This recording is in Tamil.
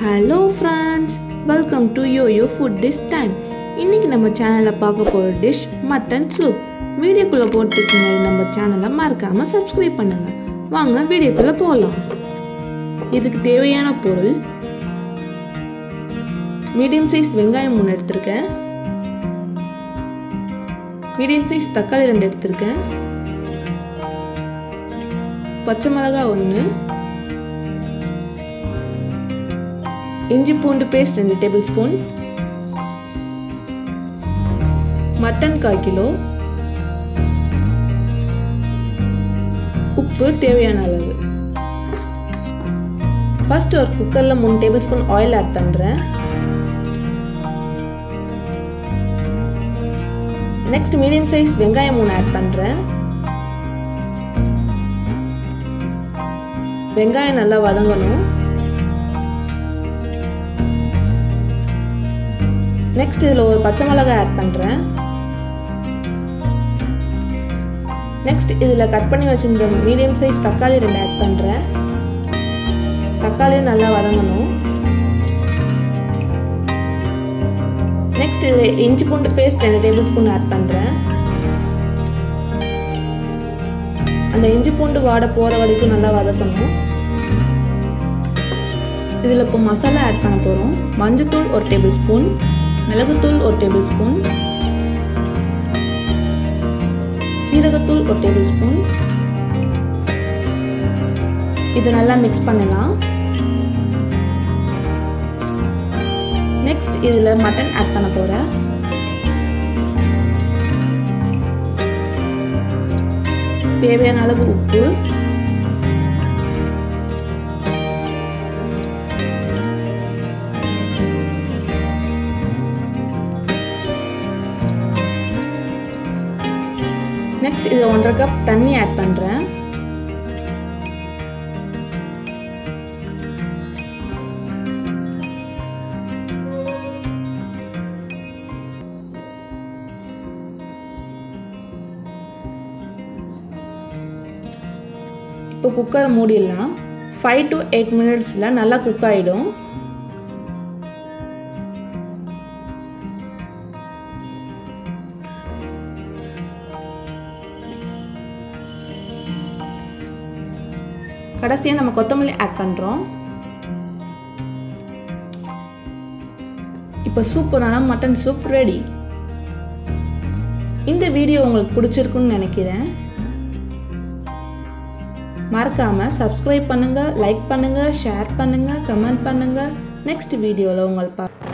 Hello friends, welcome to yoyo food dish time. இன்றைக்கி நம்ம சேனலில் பார்க்க போகிற டிஷ் மட்டன் சூப். வீடியோக்குள்ளே போகிறதுக்கு முன்னாடி நம்ம சேனலை மறக்காமல் சப்ஸ்கிரைப் பண்ணுங்கள். வாங்க வீடியோக்குள்ளே போகலாம். இதுக்கு தேவையான பொருள்: மீடியம் சைஸ் வெங்காயம் 3 எடுத்திருக்கேன், மீடியம் சைஸ் தக்காளி 2 எடுத்திருக்கேன், பச்சை மிளகாய் 1, இஞ்சி பூண்டு பேஸ்ட் 2 டேபிள்ஸ்பூன், மட்டன் கால் கிலோ, உப்பு தேவையான அளவு. ஃபர்ஸ்ட் ஒரு குக்கரில் 3 டேபிள்ஸ்பூன் ஆயில் ஆட் பண்ணுறேன். நெக்ஸ்ட் மீடியம் சைஸ் வெங்காயம் 3 ஆட் பண்ணுறேன். வெங்காயம் நல்லா வதங்கணும். நெக்ஸ்ட் இதில் ஒரு பச்சை மிளகாய் ஆட் பண்ணுறேன். நெக்ஸ்ட் இதில் கட் பண்ணி வச்சிருந்த மீடியம் சைஸ் தக்காளி 2 ஆட் பண்ணுறேன். தக்காளியும் நல்லா வதங்கணும். நெக்ஸ்ட் இதில் இஞ்சி பூண்டு பேஸ்ட் 2 டேபிள்ஸ்பூன் ஆட் பண்ணுறேன். அந்த இஞ்சி பூண்டு வாடை போகிற வரைக்கும் நல்லா வதக்கணும். இதில் இப்போ மசாலா ஆட் பண்ண போகிறோம். மஞ்சத்தூள் 1 டேபிள்ஸ்பூன், மிளகுத்தூள் 1 டேபிள்ஸ்பூன், சீரகத்தூள் 1 டேபிள்ஸ்பூன். இதை நல்லா மிக்ஸ் பண்ணலாம். நெக்ஸ்ட் இதில் மட்டன் ஆட் பண்ண போகிறேன். தேவையான அளவு உப்பு, நெக்ஸ்ட் இதில் 1.5 கப் தண்ணி ஆட் பண்ணுறேன். இப்போ குக்கரை மூடிடலாம். 5 to 8 மினிட்ஸில் நல்லா குக் ஆகிடும். கடைசியாக நம்ம கொத்தமல்லி ஆட் பண்ணுறோம். இப்போ சூப்பரான மட்டன் சூப் ரெடி. இந்த வீடியோ உங்களுக்கு பிடிச்சிருக்குன்னு நினைக்கிறேன். மறக்காம சப்ஸ்கிரைப் பண்ணுங்க, லைக் பண்ணுங்க, ஷேர் பண்ணுங்க, கமெண்ட் பண்ணுங்க. நெக்ஸ்ட் வீடியோல உங்களை பார்ப்போம்.